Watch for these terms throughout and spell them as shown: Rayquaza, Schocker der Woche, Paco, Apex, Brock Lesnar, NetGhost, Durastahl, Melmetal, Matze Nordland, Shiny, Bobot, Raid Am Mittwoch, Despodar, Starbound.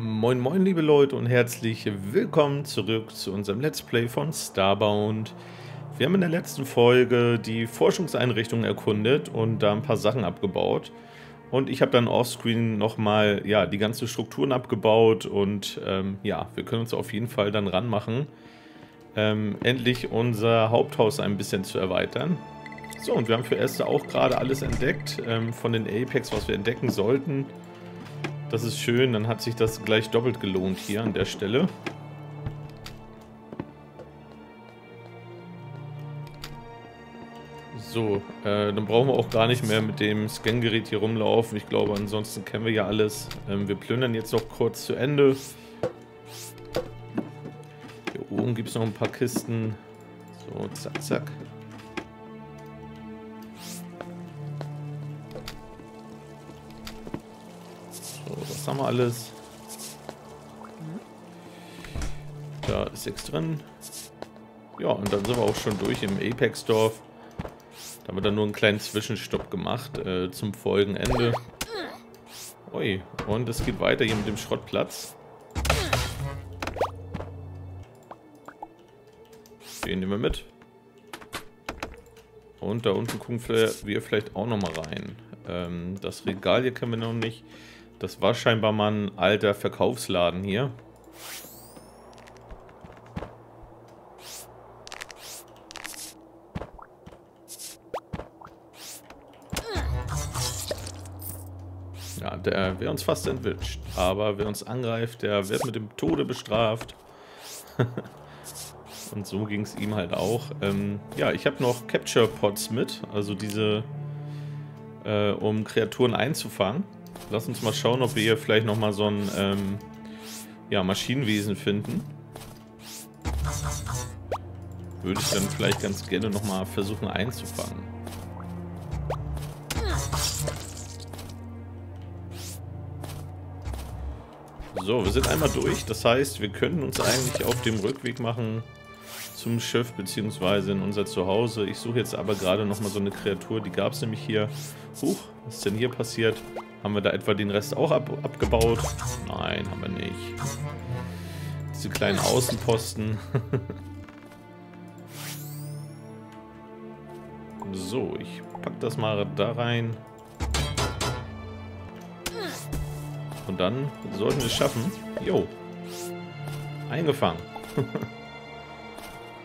Moin moin liebe Leute und herzlich willkommen zurück zu unserem Let's Play von Starbound. Wir haben in der letzten Folge die Forschungseinrichtung erkundet und da ein paar Sachen abgebaut. Und ich habe dann offscreen nochmal die ganzen Strukturen abgebaut und wir können uns auf jeden Fall dann ranmachen, endlich unser Haupthaus ein bisschen zu erweitern. So, und wir haben für Erste auch gerade alles entdeckt, von den Apex, was wir entdecken sollten. Das ist schön, dann hat sich das gleich doppelt gelohnt hier an der Stelle. So, dann brauchen wir auch gar nicht mehr mit dem Scan-Gerät hier rumlaufen. Ich glaube, ansonsten kennen wir ja alles. Wir plündern jetzt noch kurz zu Ende. Hier oben gibt es noch ein paar Kisten. So, zack, zack. Das haben wir alles. Da ist nichts drin. Ja, und dann sind wir auch schon durch im Apex-Dorf. Da haben wir dann nur einen kleinen Zwischenstopp gemacht zum Folgenende. Ui, und es geht weiter hier mit dem Schrottplatz. Den nehmen wir mit. Und da unten gucken wir vielleicht auch nochmal rein. Das Regal hier können wir noch nicht. Das war scheinbar mal ein alter Verkaufsladen hier. Ja, der wäre uns fast entwischt. Aber wer uns angreift, der wird mit dem Tode bestraft. Und so ging es ihm halt auch. Ja, ich habe noch Capture Pods mit. Also diese, um Kreaturen einzufangen. Lass uns mal schauen, ob wir hier vielleicht nochmal so ein Maschinenwesen finden. Würde ich dann vielleicht ganz gerne nochmal versuchen einzufangen. So, wir sind einmal durch. Das heißt, wir können uns eigentlich auf dem Rückweg machen zum Schiff bzw. in unser Zuhause. Ich suche jetzt aber gerade nochmal so eine Kreatur. Die gab es nämlich hier. Huch, was ist denn hier passiert? Haben wir da etwa den Rest auch abgebaut? Nein, haben wir nicht. Diese kleinen Außenposten. So, ich pack das mal da rein. Und dann sollten wir es schaffen. Jo. Eingefangen.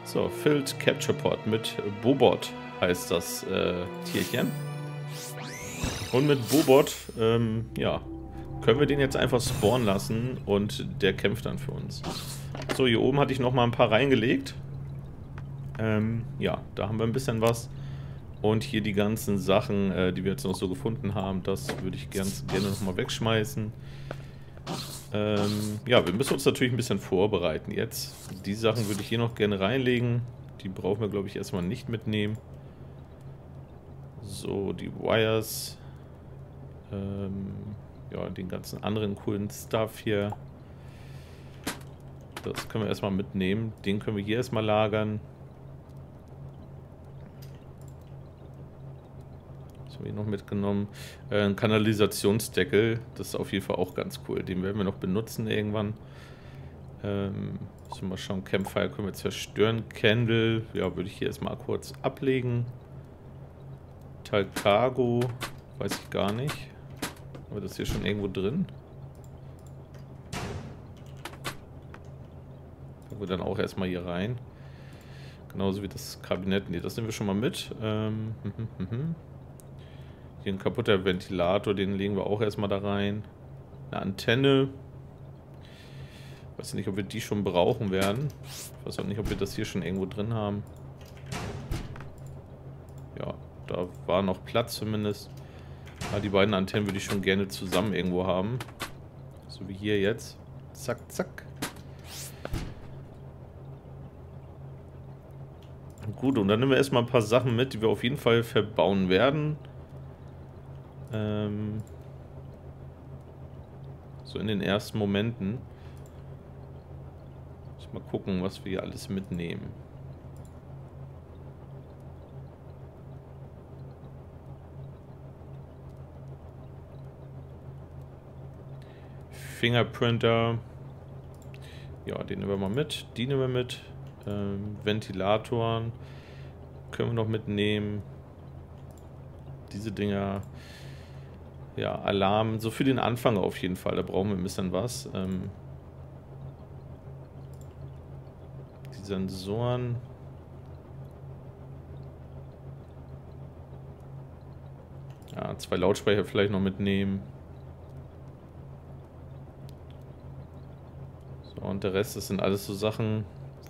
So, Filled Capture Pod mit Bobot heißt das Tierchen. Und mit Bobot, können wir den jetzt einfach spawnen lassen und der kämpft dann für uns. So, hier oben hatte ich nochmal ein paar reingelegt. Da haben wir ein bisschen was. Und hier die ganzen Sachen, die wir jetzt noch so gefunden haben, das würde ich ganz gerne nochmal wegschmeißen. Wir müssen uns natürlich ein bisschen vorbereiten jetzt. Die Sachen würde ich hier noch gerne reinlegen. Die brauchen wir, glaube ich, erstmal nicht mitnehmen. So, die Wires. Den ganzen anderen coolen Stuff hier. Das können wir erstmal mitnehmen. Den können wir hier erstmal lagern. Was haben wir hier noch mitgenommen? Ein Kanalisationsdeckel. Das ist auf jeden Fall auch ganz cool. Den werden wir noch benutzen irgendwann. Müssen wir mal schauen. Campfire können wir zerstören. Candle. Ja, würde ich hier erstmal kurz ablegen. Talcargo. Weiß ich gar nicht. Haben wir das hier schon irgendwo drin? Packen wir dann auch erstmal hier rein. Genauso wie das Kabinett. Ne, das nehmen wir schon mal mit. Hier ein kaputter Ventilator, den legen wir auch erstmal da rein. Eine Antenne. Weiß nicht, ob wir die schon brauchen werden. Ich weiß auch nicht, ob wir das hier schon irgendwo drin haben. Ja, da war noch Platz zumindest. Die beiden Antennen würde ich schon gerne zusammen irgendwo haben. So wie hier jetzt. Zack, zack. Gut, und dann nehmen wir erstmal ein paar Sachen mit, die wir auf jeden Fall verbauen werden. So in den ersten Momenten. Muss mal gucken, was wir hier alles mitnehmen. Fingerprinter. Ja, den nehmen wir mal mit. Die nehmen wir mit. Ventilatoren. Können wir noch mitnehmen. Diese Dinger. Ja, Alarm. So für den Anfang auf jeden Fall. Da brauchen wir ein bisschen was. Die Sensoren. Ja, 2 Lautsprecher vielleicht noch mitnehmen. So, und der Rest, das sind alles so Sachen,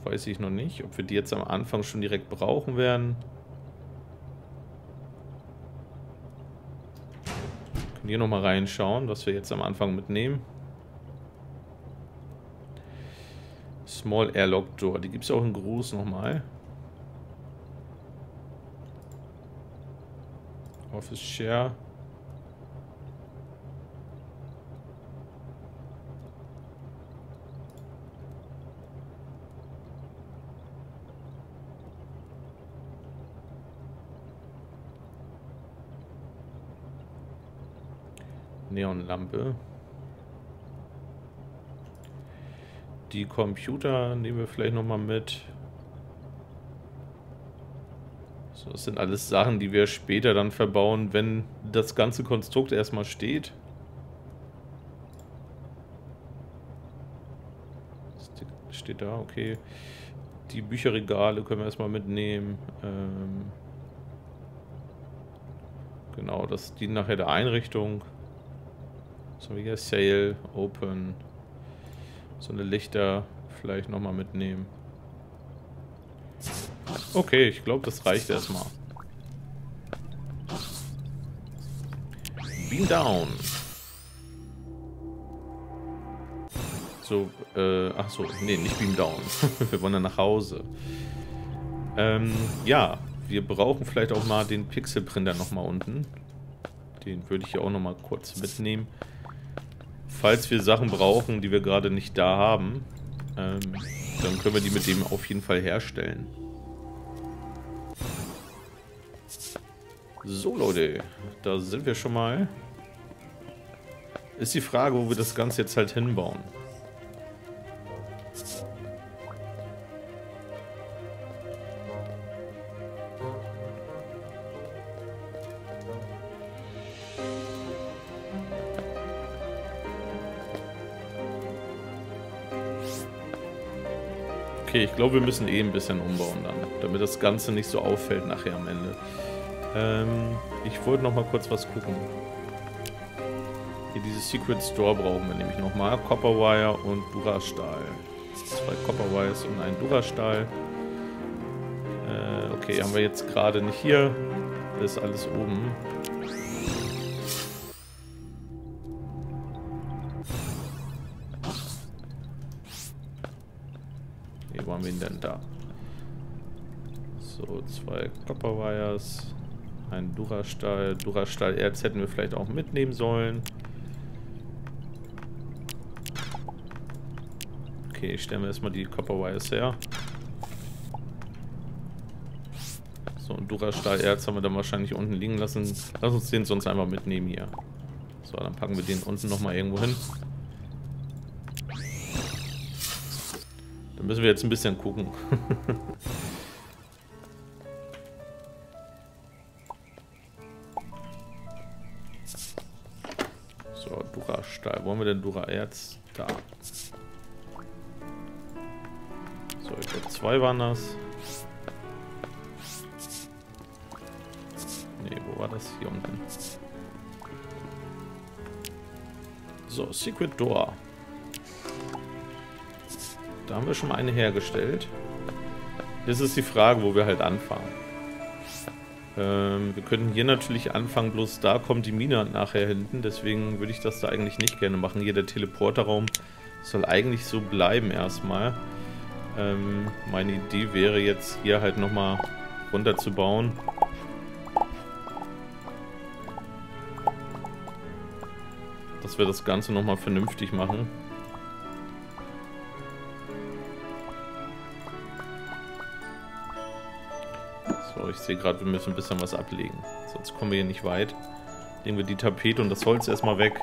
weiß ich noch nicht, ob wir die jetzt am Anfang schon direkt brauchen werden. Können hier nochmal reinschauen, was wir jetzt am Anfang mitnehmen. Small Airlock Door, die gibt es auch in groß nochmal. Office Share. Neonlampe. Die Computer nehmen wir vielleicht nochmal mit. So, das sind alles Sachen, die wir später dann verbauen, wenn das ganze Konstrukt erstmal steht. Steht da, okay. Die Bücherregale können wir erstmal mitnehmen. Genau, das dient nachher der Einrichtung. So, wie hier Sale, Open, so eine Lichter vielleicht nochmal mitnehmen. Okay, ich glaube, das reicht erstmal. Beam down. So, ach so, nee, nicht beam down. Wir wollen dann nach Hause. Ja, wir brauchen vielleicht auch mal den Pixelprinter nochmal unten. Den würde ich hier auch nochmal kurz mitnehmen. Falls wir Sachen brauchen, die wir gerade nicht da haben, dann können wir die mit dem auf jeden Fall herstellen. So Leute, da sind wir schon mal. Ist die Frage, wo wir das Ganze jetzt halt hinbauen. Okay, ich glaube, wir müssen eh ein bisschen umbauen dann, damit das Ganze nicht so auffällt nachher am Ende. Ich wollte noch mal kurz was gucken. Hier diese Secret Store brauchen wir nämlich noch mal. Copperwire und Durastahl. 2 Copperwires und ein Durastahl. Okay, haben wir jetzt gerade nicht hier. Das ist alles oben. Denn da. So, 2 Copperwires, ein Durastahl. Durastahl-Erz hätten wir vielleicht auch mitnehmen sollen. Okay, stellen wir erstmal die Copperwires her. So, ein Durastahl-Erz haben wir dann wahrscheinlich unten liegen lassen. Lass uns den sonst einfach mitnehmen hier. So, dann packen wir den unten nochmal irgendwo hin. Müssen wir jetzt ein bisschen gucken. So, Durastahl. Wollen wir denn Duraerz? Da. So, ich glaube 2 waren das. Ne, wo war das? Hier unten. So, Secret Door. Da haben wir schon mal eine hergestellt. Das ist die Frage, wo wir halt anfangen. Wir könnten hier natürlich anfangen, bloß da kommt die Mine nachher hinten. Deswegen würde ich das da eigentlich nicht gerne machen. Hier der Teleporterraum soll eigentlich so bleiben erstmal. Meine Idee wäre jetzt hier halt nochmal runter zu bauen. dass wir das Ganze nochmal vernünftig machen. So, ich sehe gerade, wir müssen ein bisschen was ablegen. Sonst kommen wir hier nicht weit. Nehmen wir die Tapete und das Holz erstmal weg.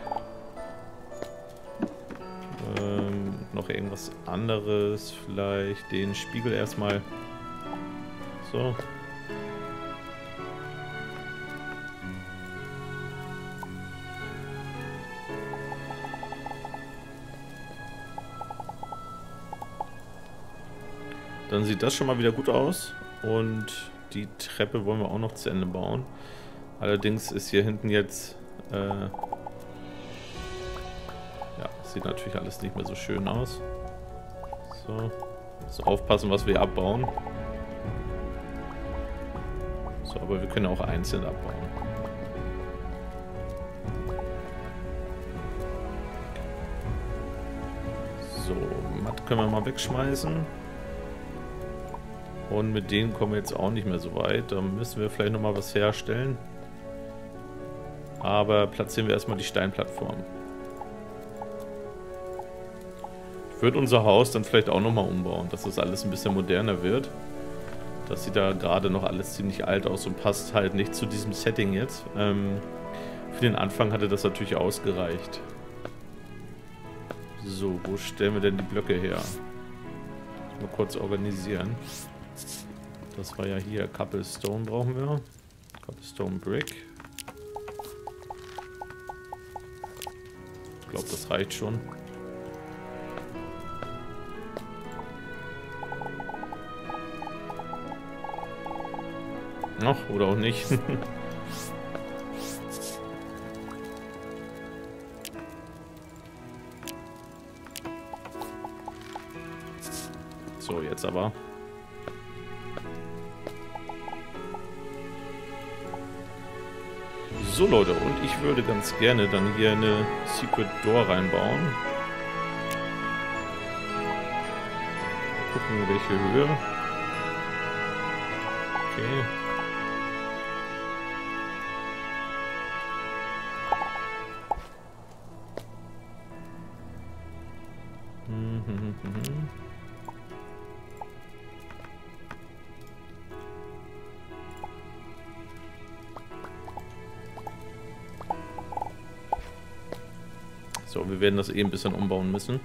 Noch irgendwas anderes. Vielleicht den Spiegel erstmal. So. Dann sieht das schon mal wieder gut aus. Und die Treppe wollen wir auch noch zu Ende bauen. Allerdings ist hier hinten jetzt... ja, sieht natürlich alles nicht mehr so schön aus. So. Muss aufpassen, was wir abbauen. So, aber wir können auch einzeln abbauen. So, Matt können wir mal wegschmeißen. Und mit denen kommen wir jetzt auch nicht mehr so weit. Da müssen wir vielleicht nochmal was herstellen. Aber platzieren wir erstmal die Steinplattform. Ich würde unser Haus dann vielleicht auch nochmal umbauen, dass das alles ein bisschen moderner wird. Das sieht da gerade noch alles ziemlich alt aus und passt halt nicht zu diesem Setting jetzt. Für den Anfang hatte das natürlich ausgereicht. So, wo stellen wir denn die Blöcke her? Mal kurz organisieren. Das war ja hier. Cobblestone brauchen wir. Cobblestone Brick. Ich glaube, das reicht schon. Noch oder auch nicht. So, jetzt aber. So Leute, und ich würde ganz gerne dann hier eine Secret Door reinbauen. Gucken, welche Höhe. Okay. So, wir werden das eh ein bisschen umbauen müssen.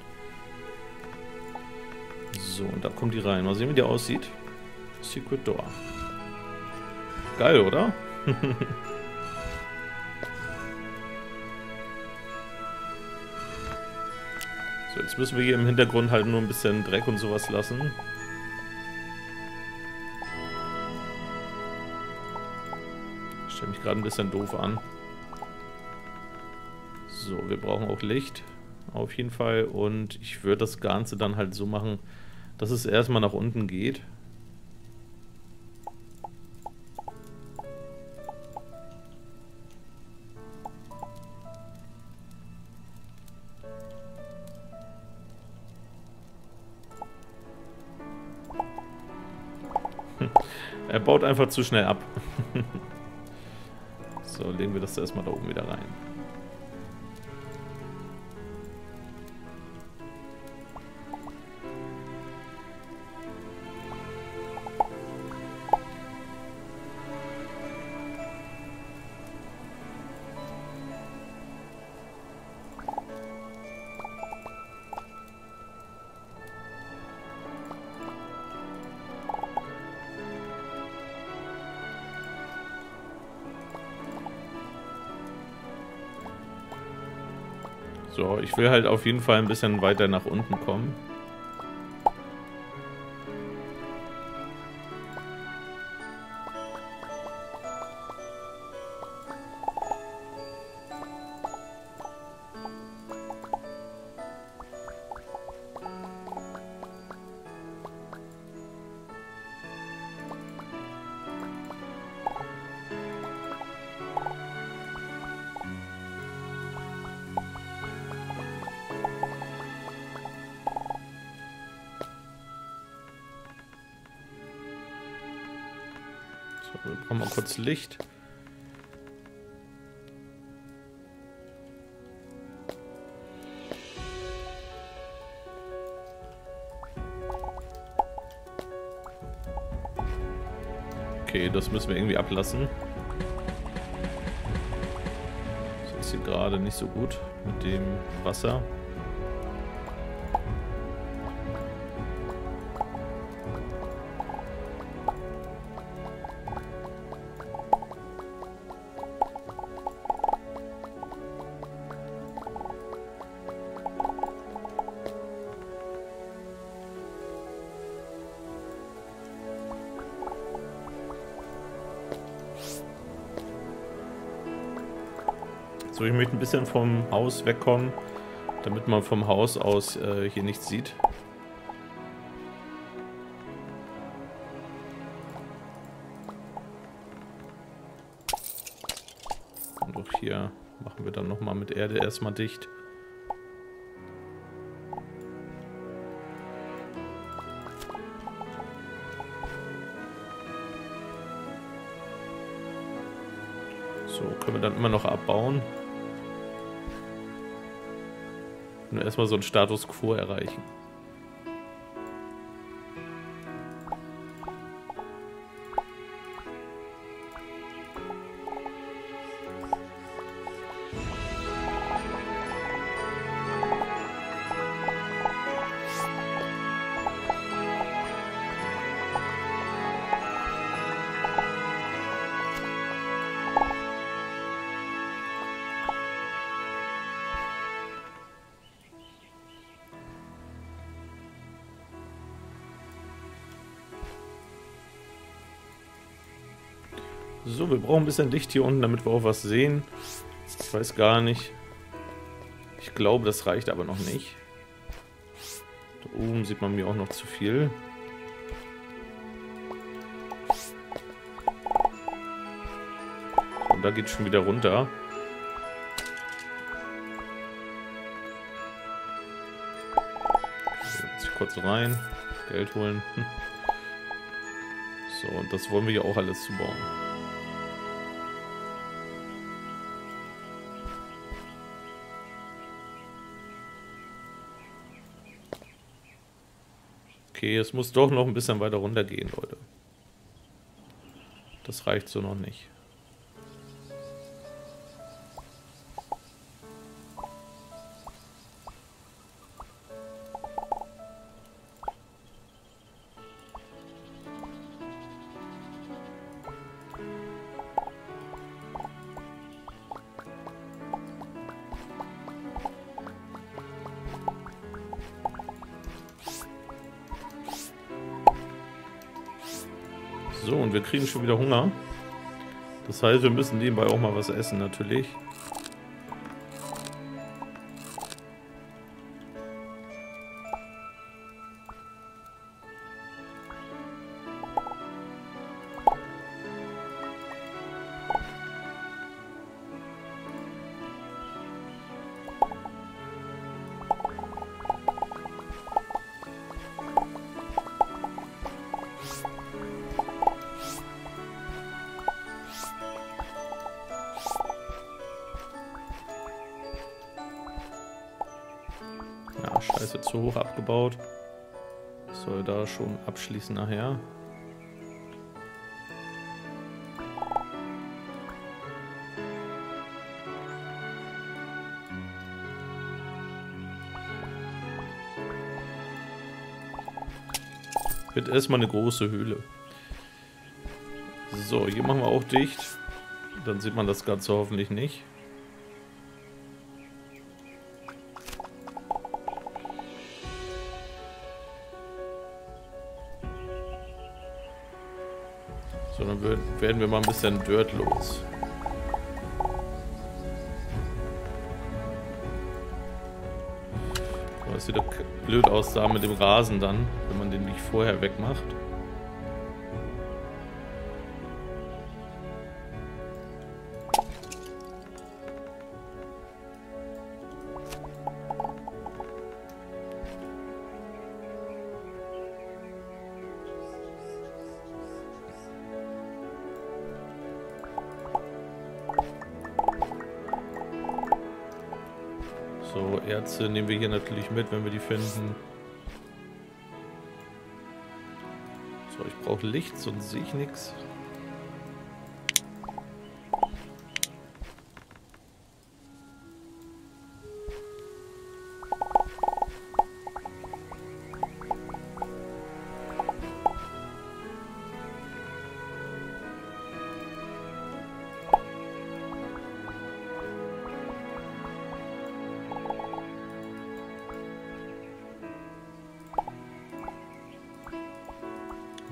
So, und da kommt die rein. Mal sehen, wie die aussieht. Secret Door. Geil, oder? So, jetzt müssen wir hier im Hintergrund halt nur ein bisschen Dreck und sowas lassen. Ich stelle mich gerade ein bisschen doof an. So, wir brauchen auch Licht, auf jeden Fall. Und ich würde das Ganze dann halt so machen, dass es erstmal nach unten geht. Er baut einfach zu schnell ab. So, legen wir das erstmal da oben wieder rein. So, ich will halt auf jeden Fall ein bisschen weiter nach unten kommen. Wir brauchen mal kurz Licht. Okay, das müssen wir irgendwie ablassen. Das ist hier gerade nicht so gut mit dem Wasser. So, ich möchte ein bisschen vom Haus wegkommen, damit man vom Haus aus hier nichts sieht. Und auch hier machen wir dann nochmal mit Erde erstmal dicht. So, können wir dann immer noch abbauen. Und erstmal so einen Status Quo erreichen. So, wir brauchen ein bisschen Licht hier unten, damit wir auch was sehen. Ich weiß gar nicht. Ich glaube, das reicht aber noch nicht. Da oben sieht man mir auch noch zu viel. Und da geht es schon wieder runter. Jetzt kurz rein, Geld holen. So, und das wollen wir ja auch alles zubauen. Okay, es muss doch noch ein bisschen weiter runter gehen, Leute. Das reicht so noch nicht. So, und wir kriegen schon wieder Hunger. Das heißt, wir müssen nebenbei auch mal was essen, natürlich. Scheiße, zu hoch abgebaut. Ich soll da schon abschließen nachher. Wird erstmal eine große Höhle. So, hier machen wir auch dicht. Dann sieht man das Ganze hoffentlich nicht. So, dann werden wir mal ein bisschen Dirt los. Oh, das sieht doch blöd aus da mit dem Rasen dann, wenn man den nicht vorher wegmacht. So, Erze nehmen wir hier natürlich mit, wenn wir die finden. So, ich brauche Licht, sonst sehe ich nichts.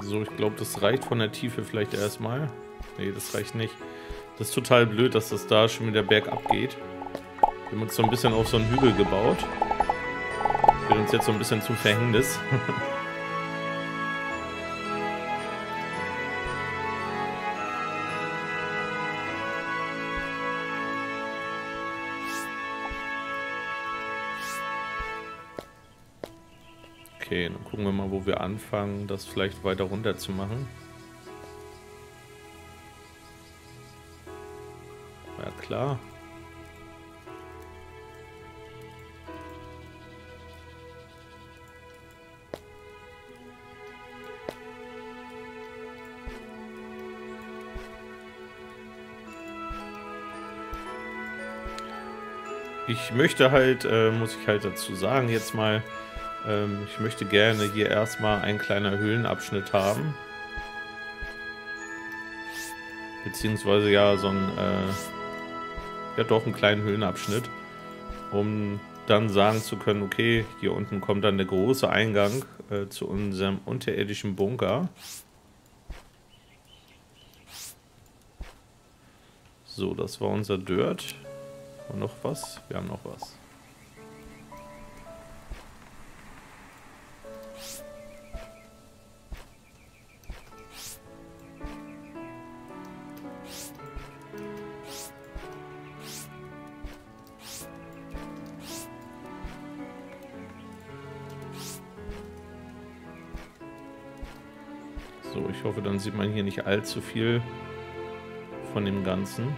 So, ich glaube, das reicht von der Tiefe vielleicht erstmal. Ne, das reicht nicht. Das ist total blöd, dass das da schon wieder bergab geht. Wir haben uns so ein bisschen auf so einen Hügel gebaut. Wird uns jetzt so ein bisschen zum Verhängnis. Okay, dann gucken wir mal, wo wir anfangen, das vielleicht weiter runter zu machen. Ja, klar. Ich möchte halt, muss ich halt dazu sagen, jetzt mal, ich möchte gerne hier erstmal einen kleinen Höhlenabschnitt haben. Beziehungsweise ja, so ein, ja doch, einen kleinen Höhlenabschnitt. Um dann sagen zu können, okay, hier unten kommt dann der große Eingang zu unserem unterirdischen Bunker. So, das war unser Dirt. Und noch was? Wir haben noch was. So, ich hoffe, dann sieht man hier nicht allzu viel von dem Ganzen.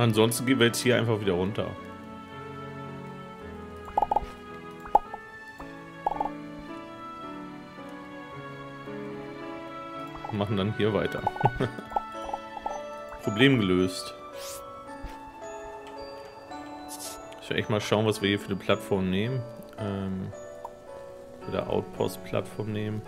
Ansonsten gehen wir jetzt hier einfach wieder runter. Und machen dann hier weiter. Problem gelöst. Ich will echt mal schauen, was wir hier für eine Plattform nehmen. Oder Outpost-Plattform nehmen.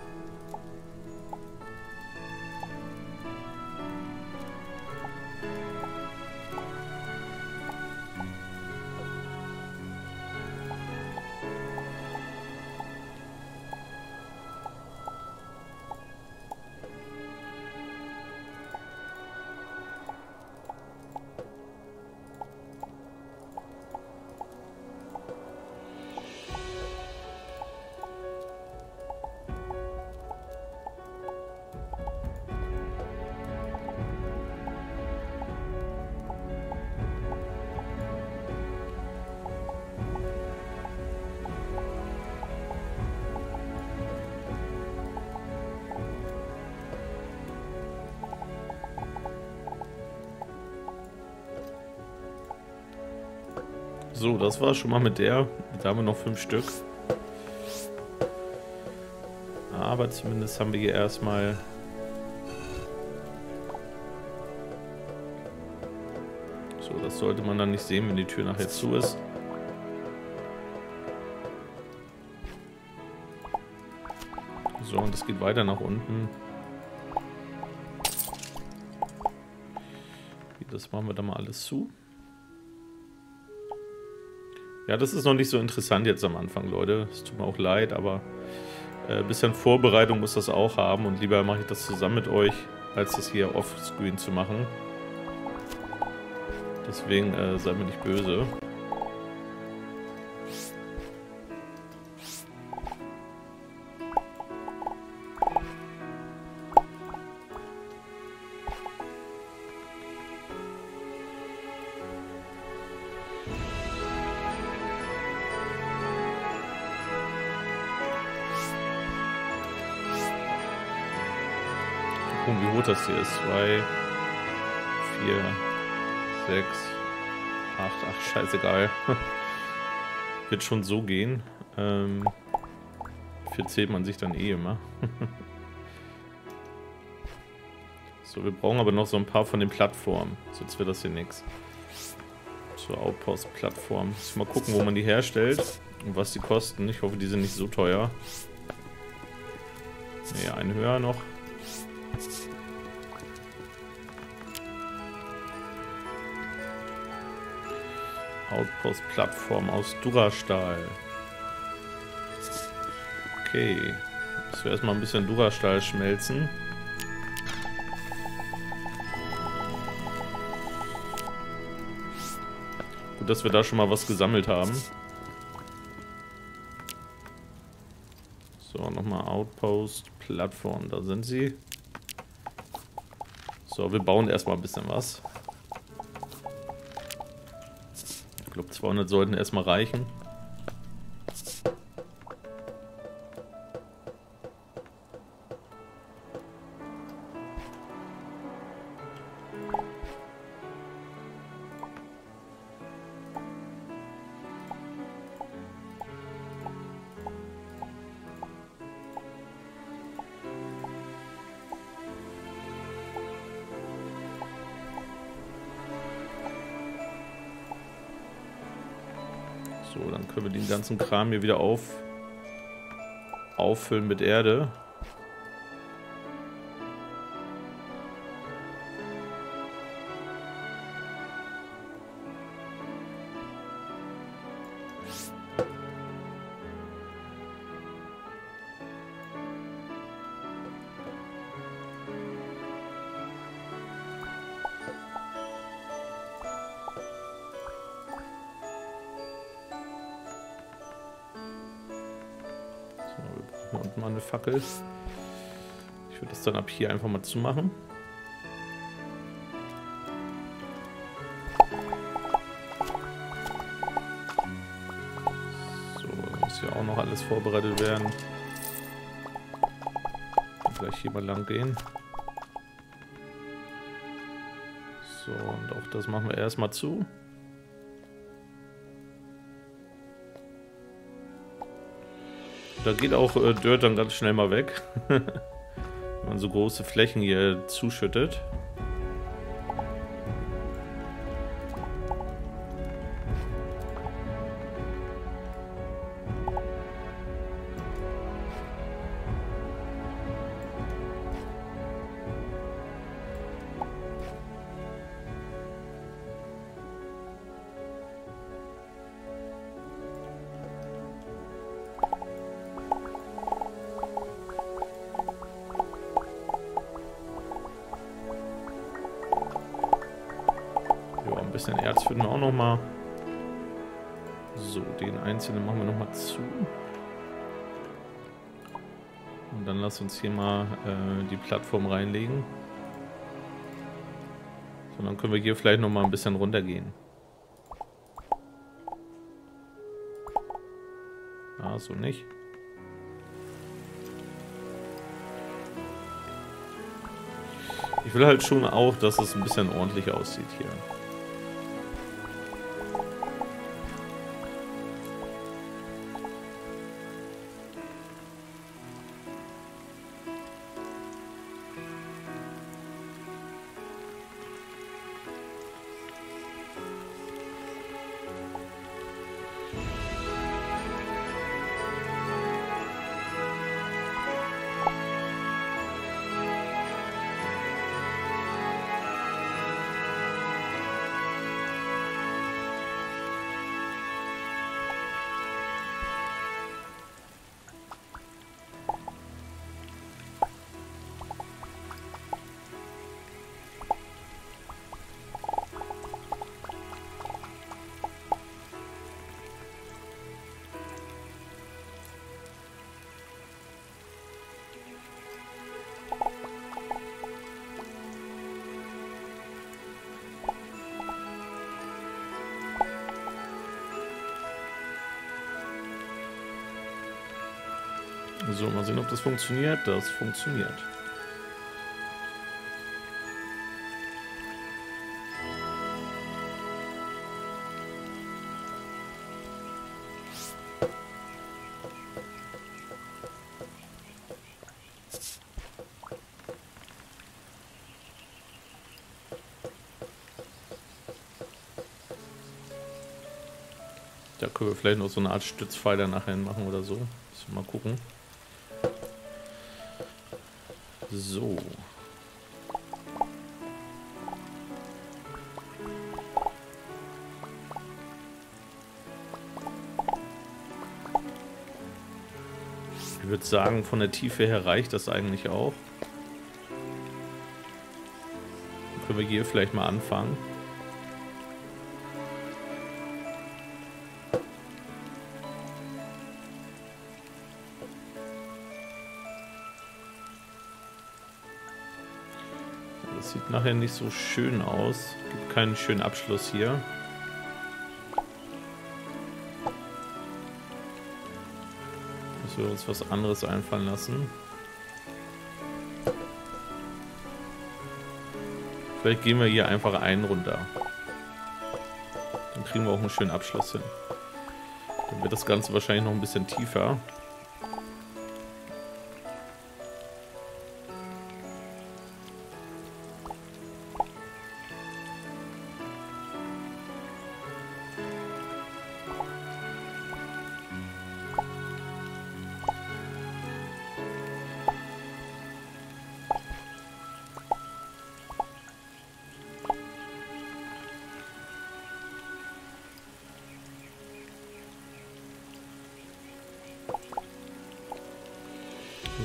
So, das war schon mal mit der. Da haben wir noch 5 Stück. Aber zumindest haben wir hier erstmal so, das sollte man dann nicht sehen, wenn die Tür nachher zu ist. So, und das geht weiter nach unten. Das machen wir dann mal alles zu. Ja, das ist noch nicht so interessant jetzt am Anfang, Leute. Es tut mir auch leid, aber ein bisschen Vorbereitung muss das auch haben. Und lieber mache ich das zusammen mit euch, als das hier offscreen zu machen. Deswegen seid mir nicht böse. Wie hoch das hier ist. 2, 4, 6, 8. Ach, scheißegal. Wird schon so gehen. Für zählt man sich dann eh immer. So, wir brauchen aber noch so ein paar von den Plattformen. Sonst wird das hier nichts. So, Outpost-Plattform. Mal gucken, wo man die herstellt und was die kosten. Ich hoffe, die sind nicht so teuer. Ne, einen höher noch. Outpost-Plattform aus Durastahl. Okay. Müssen wir erstmal ein bisschen Durastahl schmelzen. Gut, dass wir da schon mal was gesammelt haben. So, nochmal Outpost-Plattform. Da sind sie. So, wir bauen erstmal ein bisschen was. 200 sollten erstmal reichen. So, dann können wir den ganzen Kram hier wieder auffüllen mit Erde. Und mal eine Fackel. Ich würde das dann ab hier einfach mal zumachen. So, muss ja auch noch alles vorbereitet werden. Vielleicht hier mal lang gehen. So, und auch das machen wir erstmal zu. Da geht auch Dirt dann ganz schnell mal weg, wenn man so große Flächen hier zuschüttet. Bisschen Erz finden wir auch noch mal. So, den einzelnen machen wir noch mal zu. Und dann lass uns hier mal die Plattform reinlegen. So, dann können wir hier vielleicht noch mal ein bisschen runtergehen. Ah, so nicht. Ich will halt schon auch, dass es ein bisschen ordentlich aussieht hier. So, mal sehen, ob das funktioniert. Das funktioniert. Da können wir vielleicht noch so eine Art Stützpfeiler nachher machen oder so. Mal gucken. So. Ich würde sagen, von der Tiefe her reicht das eigentlich auch. Können wir hier vielleicht mal anfangen. Das sieht nachher nicht so schön aus. Gibt keinen schönen Abschluss hier. Müssen wir uns was anderes einfallen lassen. Vielleicht gehen wir hier einfach einen runter. Dann kriegen wir auch einen schönen Abschluss hin. Dann wird das Ganze wahrscheinlich noch ein bisschen tiefer.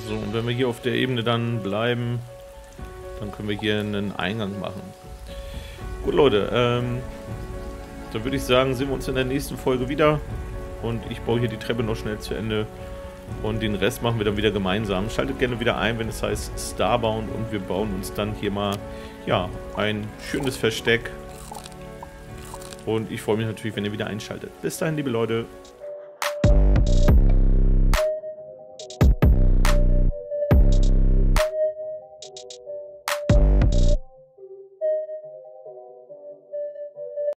So, und wenn wir hier auf der Ebene dann bleiben, dann können wir hier einen Eingang machen. Gut, Leute, dann würde ich sagen, sehen wir uns in der nächsten Folge wieder. Und ich baue hier die Treppe noch schnell zu Ende. Und den Rest machen wir dann wieder gemeinsam. Schaltet gerne wieder ein, wenn es heißt Starbound. Und wir bauen uns dann hier mal, ja, ein schönes Versteck. Und ich freue mich natürlich, wenn ihr wieder einschaltet. Bis dahin, liebe Leute.